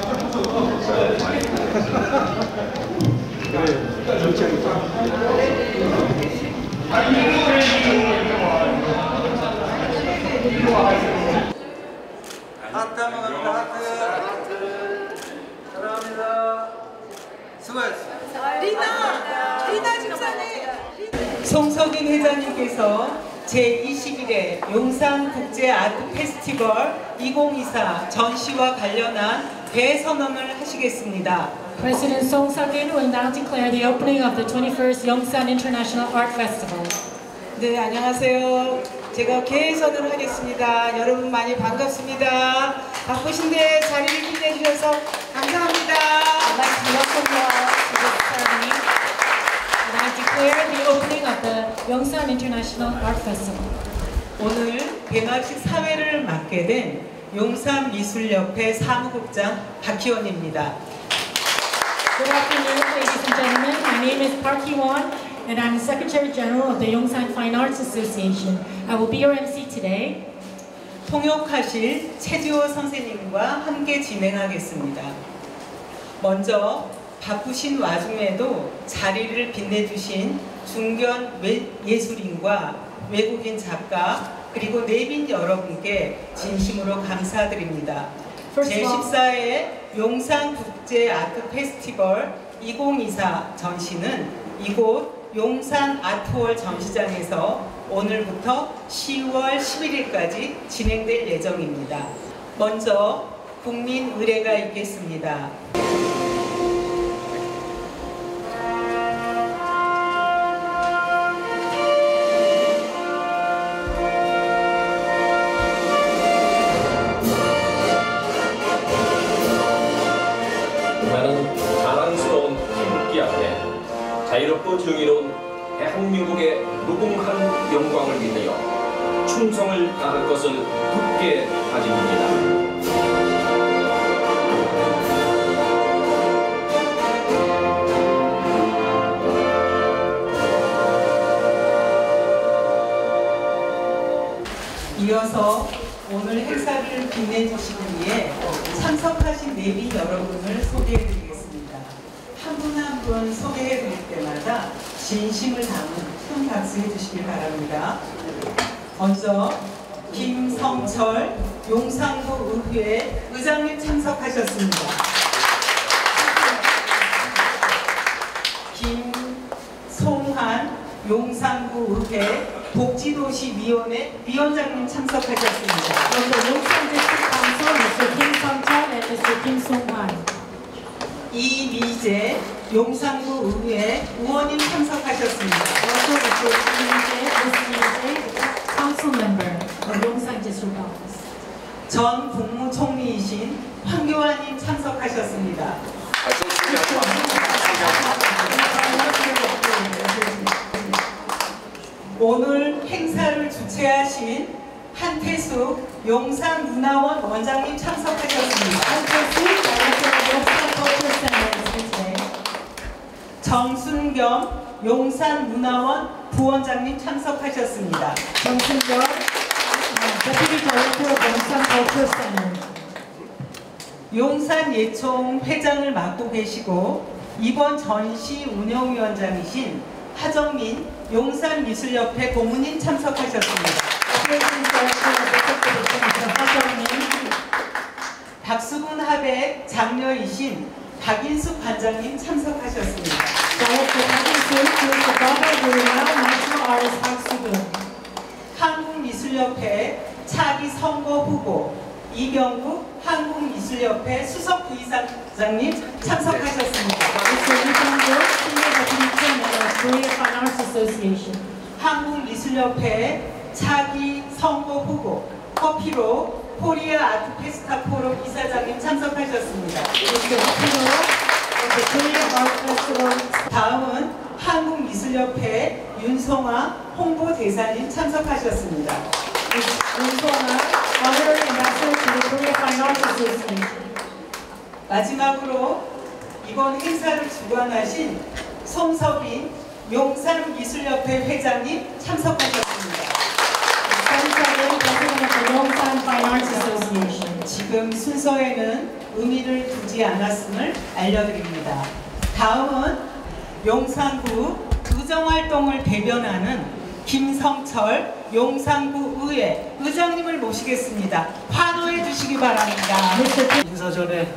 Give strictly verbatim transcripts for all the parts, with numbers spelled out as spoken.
하트 한번 갑니다. 하트. 사랑합니다. 수고하셨습니다. 리나! 리나 집사님! 송석인 회장님께서 제이십일 회 용산국제아트페스티벌 이천이십사 전시와 관련한 대선언을 하시겠습니다. President Song Seok-in will now declare the opening of the twenty-first Yongsan International Art Festival. 네, 안녕하세요. 제가 개선언을 하겠습니다. 여러분 많이 반갑습니다. 바쁘신데 자리를 빛내 주셔서 감사합니다. I declare the opening of the Yongsan International Art Festival. 오늘 개막식 사회를 맡게 된 용산미술협회 사무국장 박희원입니다. Good afternoon, ladies and gentlemen. My name is Park Jiwon, and I'm the Secretary General of the Yongsan Fine Arts Association. I will be your 엠씨 today. 통역하실 최지호 선생님과 함께 진행하겠습니다. 먼저. 바쁘신 와중에도 자리를 빛내주신 중견 예술인과 외국인 작가 그리고 내빈 여러분께 진심으로 감사드립니다. 제십사 회 용산국제아트페스티벌 이천이십사 전시는 이곳 용산아트홀 전시장에서 오늘부터 시월 십일일까지 진행될 예정입니다. 먼저 국민 의례가 있겠습니다. 자유롭고 정의로운 대한민국의 무궁한 영광을 위하여 충성을 다할 것을 굳게 다짐합니다. 이어서 오늘 행사를 빛내주시기 위해 참석하신 내빈 여러분을 소개해드립니다. 한분 소개해 드릴 때마다 진심을 담은 큰 박수 해주시길 바랍니다. 먼저 김성철 용산구 의회 의장님 참석하셨습니다. 김송환 용산구 의회 복지도시위원회 위원장님 참석하셨습니다. 먼저 용산지방소 김성철 엠씨 김송환 이미재 용산구 의회 의원님 참석하셨습니다. 전 국무총리이신 황교안님 참석하셨습니다. 오늘 행사를 주최하신 한태숙 용산문화원 원장님 참석하셨습니다. 정순경 용산문화원 부원장님 참석하셨습니다. 정순경 용산예총 회장을 맡고 계시고 이번 전시 운영위원장이신 하정민 용산미술협회 고문님 참석하셨습니다. 박수군 하백 장녀이신 박인숙 관장님 참석하셨습니다. 한국미술협회 차기 선거 후보 이경국 한국미술협회 수석 부의장님 참석하셨습니다. 한국미술협회 차기 선거 후보 커피로 코리아 아트 페스타 포럼 이사장님 참석하셨습니다. 다음은 한국미술협회 윤송아 홍보대사님 참석하셨습니다. 마지막으로 이번 행사를 주관하신 송석인 용산미술협회 회장님 참석하셨습니다. 지금 순서에는 의미를 두지 않았음을 알려드립니다. 다음은 용산구 의정활동을 대변하는 김성철 용산구의회 의장님을 모시겠습니다. 환호해 주시기 바랍니다. 인사 전에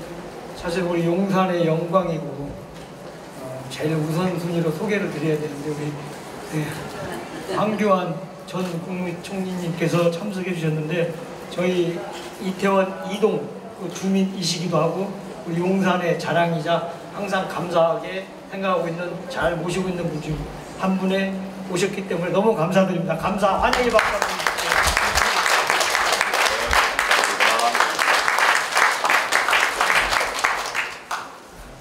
사실 우리 용산의 영광이고 어, 제일 우선순위로 소개를 드려야 되는데 우리 네, 황교안 전 국무총리님께서 참석해 주셨는데 저희 이태원 이동 그 주민이시기도 하고 우리 용산의 자랑이자 항상 감사하게 생각하고 있는 잘 모시고 있는 분 중 한 분에 오셨기 때문에 너무 감사드립니다. 감사 환영의 박수.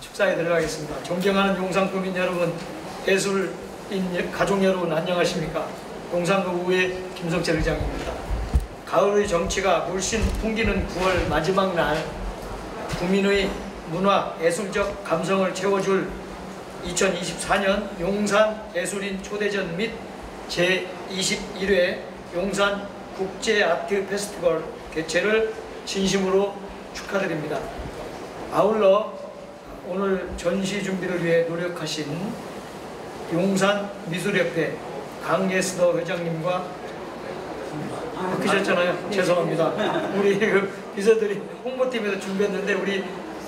축사에 들어가겠습니다. 존경하는 용산구민 여러분, 예술인 가족 여러분 안녕하십니까? 용산구의회 김성철 의장입니다. 가을의 정취가 물씬 풍기는 구월 마지막 날 구민의 문화 예술적 감성을 채워줄 이천이십사 년 용산 예술인 초대전 및 제이십일 회 용산 국제 아트 페스티벌 개최를 진심으로 축하드립니다. 아울러 오늘 전시 준비를 위해 노력하신 용산미술협회 강예스더 회장님과 바뀌셨잖아요. 죄송합니다. 우리 그 비서들이 홍보팀에서 준비했는데 우리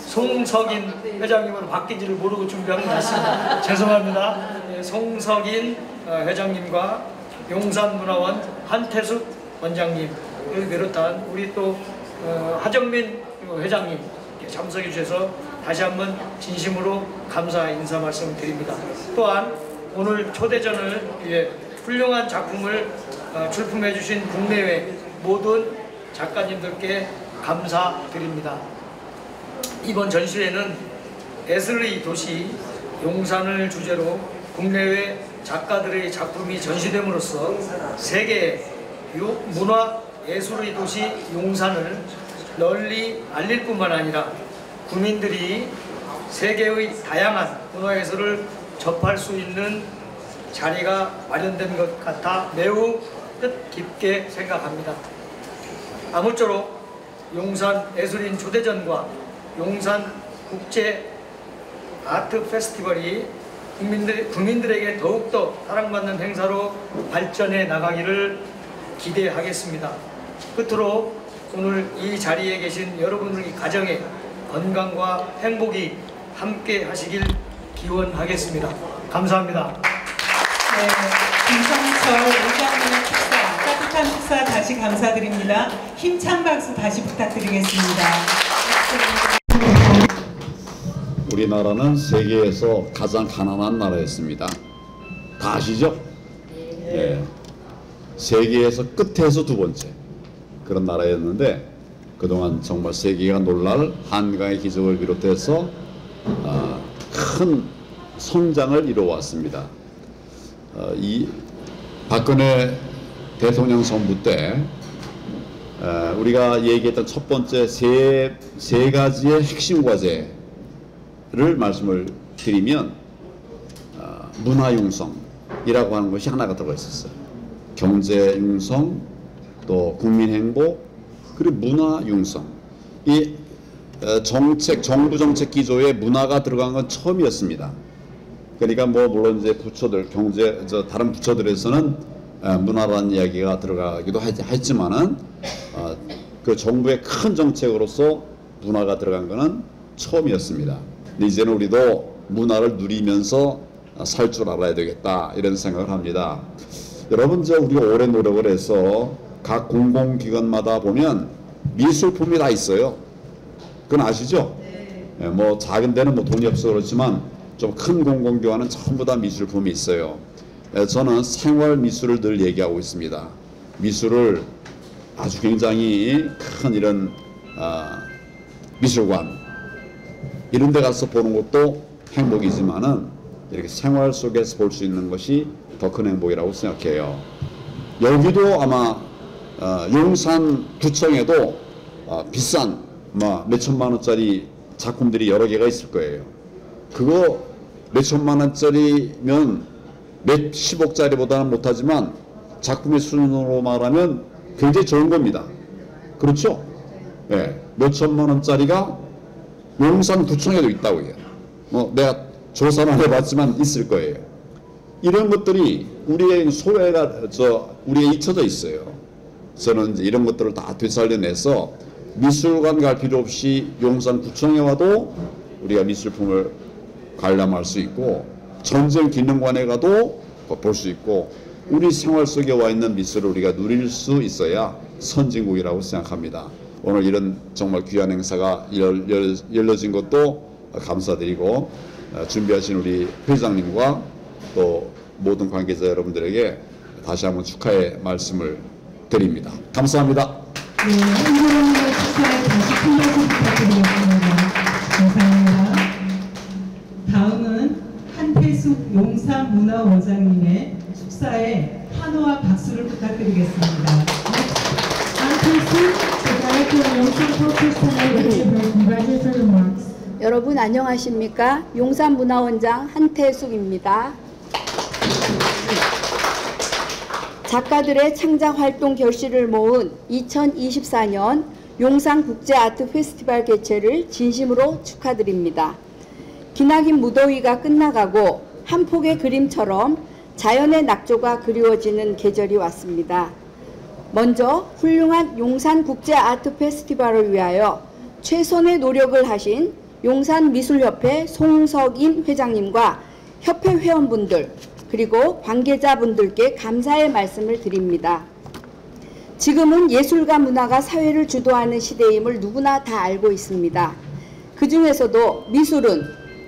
송석인 회장님으로 바뀐지를 모르고 준비한 것 같습니다. 죄송합니다. 예, 송석인 회장님과 용산문화원 한태숙 원장님을 비롯한 우리 또 어, 하정민 회장님 참석해 주셔서 다시 한번 진심으로 감사 인사 말씀을 드립니다. 또한 오늘 초대전을 위해 훌륭한 작품을 어, 출품해 주신 국내외 모든 작가님들께 감사드립니다. 이번 전시회는 예술의 도시 용산을 주제로 국내외 작가들의 작품이 전시됨으로써 세계의 문화 예술의 도시 용산을 널리 알릴 뿐만 아니라 구민들이 세계의 다양한 문화 예술을 접할 수 있는 자리가 마련된 것 같아 매우 뜻깊게 생각합니다. 아무쪼록 용산 예술인 초대전과 용산 국제 아트 페스티벌이 국민들, 국민들에게 더욱더 사랑받는 행사로 발전해 나가기를 기대하겠습니다. 끝으로 오늘 이 자리에 계신 여러분들의 가정에 건강과 행복이 함께 하시길 기원하겠습니다. 감사합니다. 네, 김성철 의장님의 축사, 따뜻한 축사 다시 감사드립니다. 힘찬 박수 다시 부탁드리겠습니다. 우리나라는 세계에서 가장 가난한 나라였습니다. 다 아시죠? 예. 세계에서 끝에서 두 번째 그런 나라였는데 그동안 정말 세계가 놀랄 한강의 기적을 비롯해서 아, 큰 성장을 이루어왔습니다. 아, 이 박근혜 대통령 선거 때 아, 우리가 얘기했던 첫 번째 세, 세 가지의 핵심 과제 를 말씀을 드리면 어, 문화융성이라고 하는 것이 하나가 들어있었어요. 경제융성, 또 국민행복, 그리고 문화융성. 이 어, 정책, 정부 정책 기조에 문화가 들어간 건 처음이었습니다. 그러니까 뭐 물론 이제 부처들, 경제, 저 다른 부처들에서는 어, 문화라는 이야기가 들어가기도 했, 했지만은 어, 그 정부의 큰 정책으로서 문화가 들어간 거는 처음이었습니다. 근데 이제는 우리도 문화를 누리면서 살 줄 알아야 되겠다 이런 생각을 합니다. 여러분, 저 우리가 오랜 노력을 해서 각 공공기관마다 보면 미술품이 다 있어요. 그건 아시죠? 네. 예, 뭐 작은 데는 뭐 돈이 없어서 그렇지만 좀 큰 공공기관은 전부 다 미술품이 있어요. 예, 저는 생활 미술을 늘 얘기하고 있습니다. 미술을 아주 굉장히 큰 이런 아, 미술관 이런 데 가서 보는 것도 행복이지만은 이렇게 생활 속에서 볼 수 있는 것이 더 큰 행복이라고 생각해요. 여기도 아마 어, 용산 구청에도 어, 비싼 뭐 몇천만 원짜리 작품들이 여러 개가 있을 거예요. 그거 몇천만 원짜리면 몇십억짜리보다는 못하지만 작품의 수준으로 말하면 굉장히 좋은 겁니다. 그렇죠? 예, 몇천만 원짜리가 용산구청에도 있다고 해요. 뭐 내가 조사는 안 해봤지만 있을 거예요. 이런 것들이 우리의 소외가 저 우리에 잊혀져 있어요. 저는 이제 이런 것들을 다 되살려내서 미술관 갈 필요 없이 용산구청에 와도 우리가 미술품을 관람할 수 있고 전쟁기념관에 가도 볼 수 있고 우리 생활 속에 와 있는 미술을 우리가 누릴 수 있어야 선진국이라고 생각합니다. 오늘 이런 정말 귀한 행사가 열, 열, 열려진 것도 감사드리고 준비하신 우리 회장님과 또 모든 관계자 여러분들에게 다시 한번 축하의 말씀을 드립니다. 감사합니다. 네, 한국민의 축하에 다시 큰 박수 부탁드리겠습니다. 감사합니다. 다음은 한태숙 용산문화원장님의 축사에 환호와 박수를 부탁드리겠습니다. 여러분 안녕하십니까? 용산문화원장 한태숙입니다. 작가들의 창작활동 결실을 모은 이천이십사 년 용산국제아트 페스티벌 개최를 진심으로 축하드립니다. 기나긴 무더위가 끝나가고 한 폭의 그림처럼 자연의 낙조가 그리워지는 계절이 왔습니다. 먼저 훌륭한 용산국제아트 페스티벌을 위하여 최선의 노력을 하신 용산미술협회 송석인 회장님과 협회 회원분들 그리고 관계자분들께 감사의 말씀을 드립니다. 지금은 예술과 문화가 사회를 주도하는 시대임을 누구나 다 알고 있습니다. 그 중에서도 미술은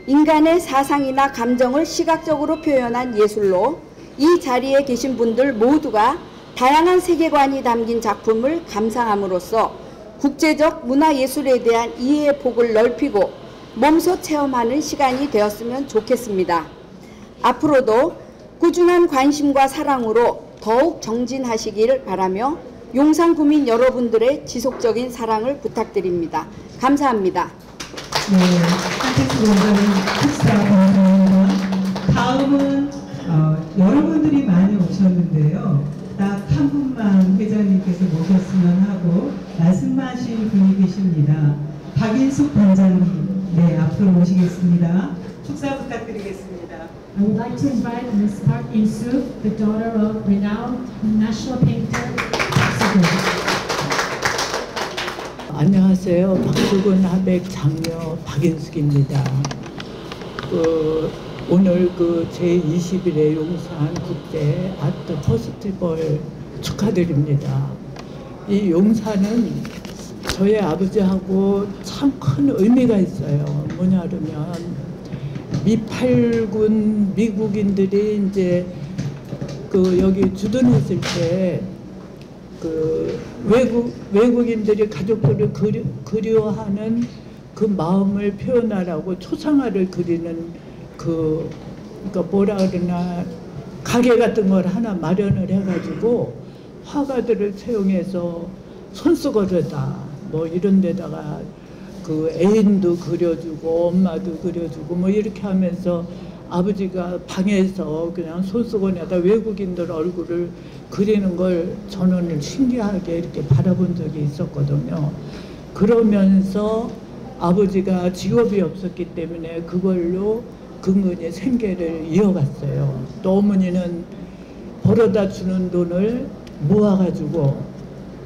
인간의 사상이나 감정을 시각적으로 표현한 예술로 이 자리에 계신 분들 모두가 다양한 세계관이 담긴 작품을 감상함으로써 국제적 문화예술에 대한 이해의 폭을 넓히고 몸소 체험하는 시간이 되었으면 좋겠습니다. 앞으로도 꾸준한 관심과 사랑으로 더욱 정진하시길 바라며 용산구민 여러분들의 지속적인 사랑을 부탁드립니다. 감사합니다. 네, 한태숙 원장님 축사 감사합니다. 다음은 어, 여러분들이 많이 오셨는데요. 딱 한 분만 회장님께서 모셨으면 하고 말씀하신 분이 계십니다. 박인숙 단장님, 네, 앞으로 모시겠습니다. 축사 부탁드리겠습니다. I would like to invite Miss Park Jiwon, the daughter of renowned national painter. 안녕하세요. 박수근 하백 장녀 박인숙입니다. 그, 오늘 그 제이십일 회 용산 국제 아트 페스티벌 축하드립니다. 이 용산은 저희 아버지하고 참 큰 의미가 있어요. 뭐냐 하면 미팔군 미국인들이 이제 그 여기 주둔했을 때 그 외국 외국인들이 가족들을 그리, 그리워하는 그 마음을 표현하라고 초상화를 그리는 그 그러니까 뭐라 그러나 가게 같은 걸 하나 마련을 해가지고 화가들을 채용해서 손수건에다 뭐 이런 데다가 그 애인도 그려주고 엄마도 그려주고 뭐 이렇게 하면서 아버지가 방에서 그냥 손수건에다 외국인들 얼굴을 그리는 걸 저는 신기하게 이렇게 바라본 적이 있었거든요. 그러면서 아버지가 직업이 없었기 때문에 그걸로 근근히 생계를 이어갔어요. 또 어머니는 벌어다 주는 돈을 모아가지고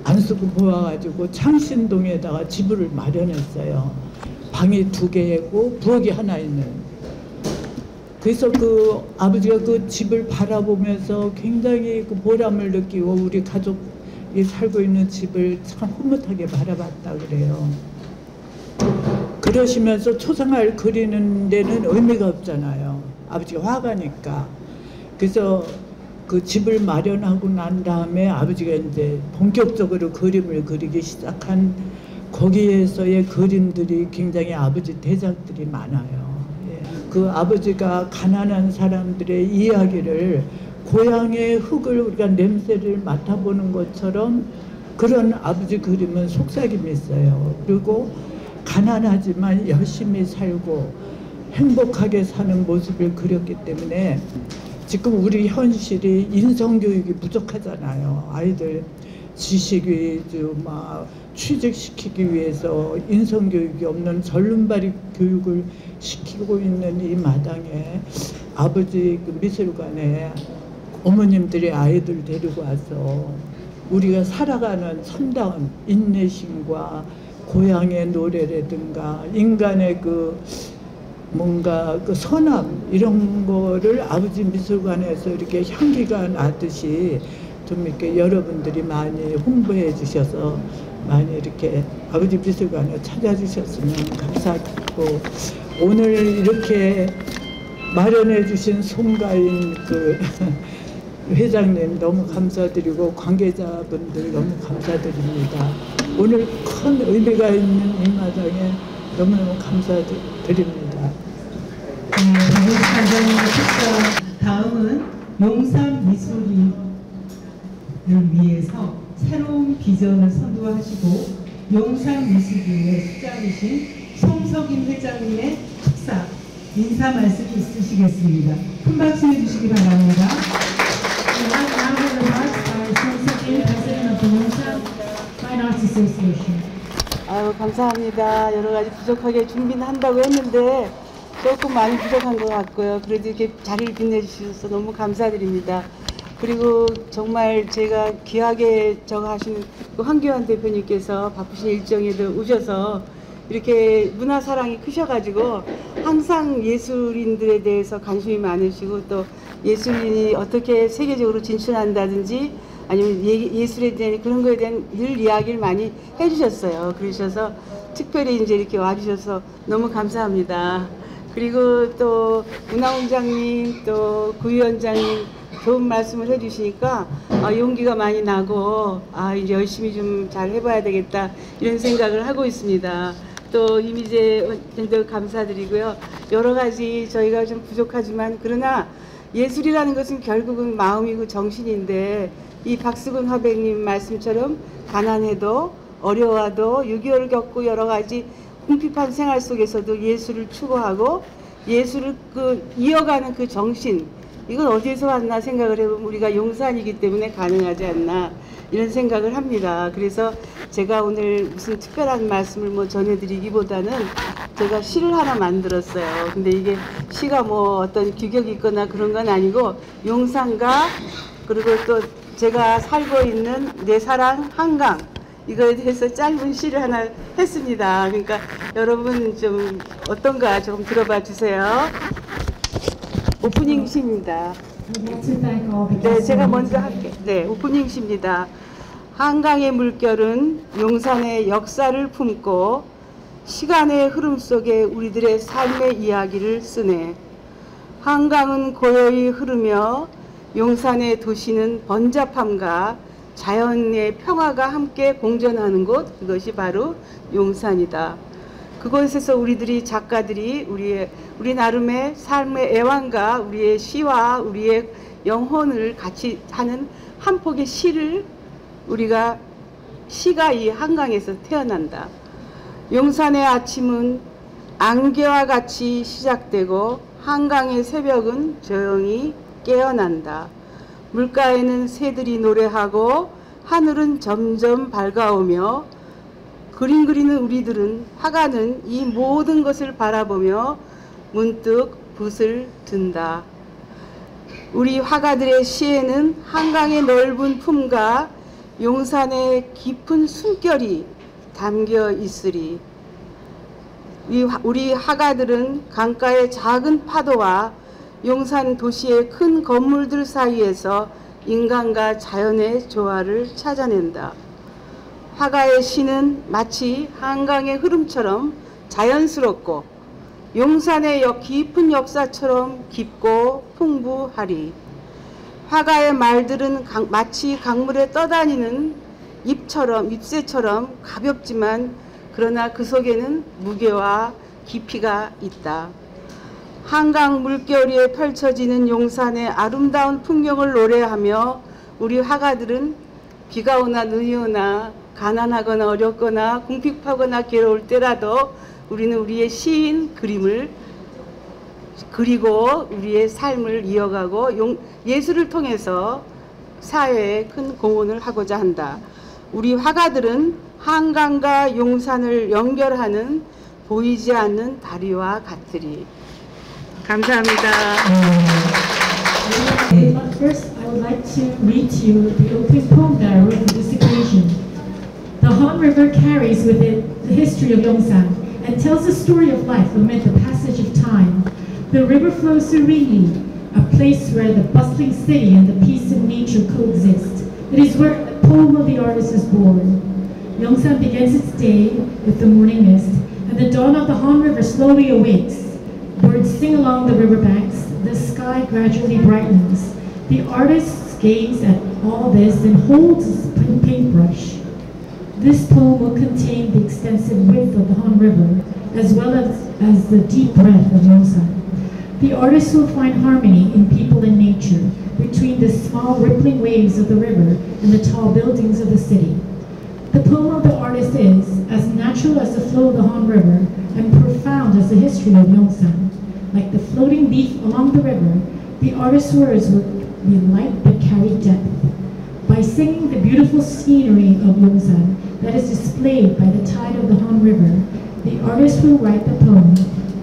안 쓰고 모아가지고 창신동에다가 집을 마련했어요. 방이 두 개고 부엌이 하나 있는. 그래서 그 아버지가 그 집을 바라보면서 굉장히 그 보람을 느끼고 우리 가족이 살고 있는 집을 참 흐뭇하게 바라봤다 그래요. 그러시면서 초상화를 그리는 데는 의미가 없잖아요. 아버지가 화가니까. 그래서 그 집을 마련하고 난 다음에 아버지가 이제 본격적으로 그림을 그리기 시작한 거기에서의 그림들이 굉장히 아버지 대작들이 많아요. 그 아버지가 가난한 사람들의 이야기를 고향의 흙을 우리가 냄새를 맡아보는 것처럼 그런 아버지 그림은 속삭임이 있어요. 그리고 가난하지만 열심히 살고 행복하게 사는 모습을 그렸기 때문에 지금 우리 현실이 인성교육이 부족하잖아요. 아이들 지식이 좀 막 취직시키기 위해서 인성교육이 없는 절름발이 교육을 시키고 있는 이 마당에 아버지 그 미술관에 어머님들이 아이들 데리고 와서 우리가 살아가는 참다운 인내심과 고향의 노래라든가 인간의 그 뭔가 그 선함 이런 거를 아버지 미술관에서 이렇게 향기가 나듯이 좀 이렇게 여러분들이 많이 홍보해 주셔서 많이 이렇게 아버지 미술관을 찾아주셨으면 감사하고, 오늘 이렇게 마련해 주신 송가인 그 회장님 너무 감사드리고 관계자분들 너무 감사드립니다. 오늘 큰 의미가 있는 이 마당에 너무너무 감사드립니다. 네, 다음은 용산 미술인을 위해서 새로운 비전을 선도하시고 용산 미술인의 수장이신 송석인 회장님의 축사 인사 말씀이 있으시겠습니다. 큰 박수 해주시기 바랍니다. 아유, 감사합니다. 여러 가지 부족하게 준비는 한다고 했는데 조금 많이 부족한 것 같고요. 그래도 이렇게 자리를 빛내주셔서 너무 감사드립니다. 그리고 정말 제가 귀하게 저거 하시는 황교안 대표님께서 바쁘신 일정에도 오셔서 이렇게 문화 사랑이 크셔가지고 항상 예술인들에 대해서 관심이 많으시고 또 예술인이 어떻게 세계적으로 진출한다든지 아니면 예, 예술에 대한 그런 거에 대한 늘 이야기를 많이 해주셨어요. 그러셔서 특별히 이제 이렇게 와주셔서 너무 감사합니다. 그리고 또 문화원장님 또 구위원장님 좋은 말씀을 해주시니까 아, 용기가 많이 나고 아 이제 열심히 좀 잘 해봐야 되겠다 이런 생각을 하고 있습니다. 또 이미재 원장님도 감사드리고요. 여러 가지 저희가 좀 부족하지만 그러나 예술이라는 것은 결국은 마음이고 정신인데 이 박수근 화백님 말씀처럼 가난해도 어려워도 육이오를 겪고 여러 가지 궁핍한 생활 속에서도 예술을 추구하고 예술을 그 이어가는 그 정신, 이건 어디에서 왔나 생각을 해보면 우리가 용산이기 때문에 가능하지 않나 이런 생각을 합니다. 그래서 제가 오늘 무슨 특별한 말씀을 뭐 전해드리기보다는 제가 시를 하나 만들었어요. 근데 이게 시가 뭐 어떤 규격이 있거나 그런 건 아니고 용산과 그리고 또 제가 살고 있는 내 사랑 한강 이거에 대해서 짧은 시를 하나 했습니다. 그러니까 여러분 좀 어떤가 좀 들어봐 주세요. 오프닝 시입니다. 네, 제가 먼저 할게요. 네, 오프닝 시입니다. 한강의 물결은 용산의 역사를 품고 시간의 흐름 속에 우리들의 삶의 이야기를 쓰네. 한강은 고요히 흐르며 용산의 도시는 번잡함과 자연의 평화가 함께 공존하는 곳, 그것이 바로 용산이다. 그곳에서 우리들이 작가들이 우리의 우리 나름의 삶의 애환과 우리의 시와 우리의 영혼을 같이 하는 한 폭의 시를 우리가 시가 이 한강에서 태어난다. 용산의 아침은 안개와 같이 시작되고 한강의 새벽은 조용히 깨어난다. 물가에는 새들이 노래하고 하늘은 점점 밝아오며 그림 그리는 우리들은 화가는 이 모든 것을 바라보며 문득 붓을 든다. 우리 화가들의 시에는 한강의 넓은 품과 용산의 깊은 숨결이 담겨 있으리. 우리, 우리 화가들은 강가의 작은 파도와 용산 도시의 큰 건물들 사이에서 인간과 자연의 조화를 찾아낸다. 화가의 시는 마치 한강의 흐름처럼 자연스럽고 용산의 역, 깊은 역사처럼 깊고 풍부하리. 화가의 말들은 강, 마치 강물에 떠다니는 잎처럼, 잎새처럼 가볍지만 그러나 그 속에는 무게와 깊이가 있다. 한강 물결 위에 펼쳐지는 용산의 아름다운 풍경을 노래하며 우리 화가들은 비가 오나 눈이 오나 가난하거나 어렵거나 궁핍하거나 괴로울 때라도 우리는 우리의 시인 그림을 그리고 우리의 삶을 이어가고 용, 예술을 통해서 사회에 큰 공헌을 하고자 한다. 우리 화가들은 한강과 용산을 연결하는 보이지 않는 다리와 같으리. 감사합니다. Okay, but first I would like to read to you the opening poem that I wrote on this occasion. The Han River carries with it the history of Yongsan and tells the story of life amid the passage of time. The river flows serenely, a place where the bustling city and the peace of nature coexist. It is where the poem of the artist is born. Yongsan begins its day with the morning mist, and the dawn of the Han River slowly awakes. Birds sing along the riverbanks, the sky gradually brightens. The artist gazes at all this and holds his paintbrush. This poem will contain the extensive width of the Han River, as well as, as the deep breadth of Yongsan. The artist will find harmony in people and nature, between the small rippling waves of the river and the tall buildings of the city. The poem of the artist is as natural as the flow of the Han River, and profound as the history of Yongsan. Like the floating leaf along the river, the artist's words will be light but carry depth. By singing the beautiful scenery of Yongsan that is displayed by the tide of the Han River, the artist will write the poem.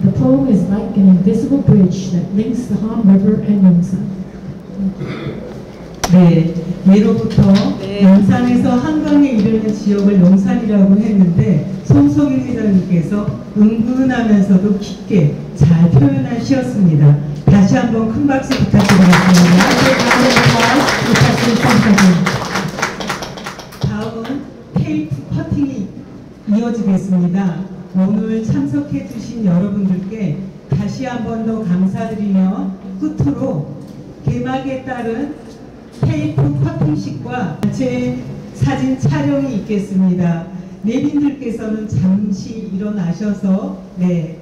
The poem is like an invisible bridge that links the Han River and Yongsan. 네, 예로부터 네. 용산에서 한강에 이르는 지역을 용산이라고 했는데 송석인 회장님께서 은근하면서도 깊게 잘 표현한 시였습니다. 다시 한번 큰 박수 부탁드리겠습니다. 다음은 테이프 커팅이 이어지겠습니다. 오늘 참석해 주신 여러분들께 다시 한번 더 감사드리며 끝으로 개막에 따른 테이프 커팅식과 단체 사진 촬영이 있겠습니다. 내빈들께서는 잠시 일어나셔서 네.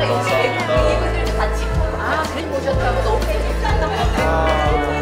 감사합니다. 이분들 같이 아, 그림 보셨다고 너무 재밌었던 것 같아요.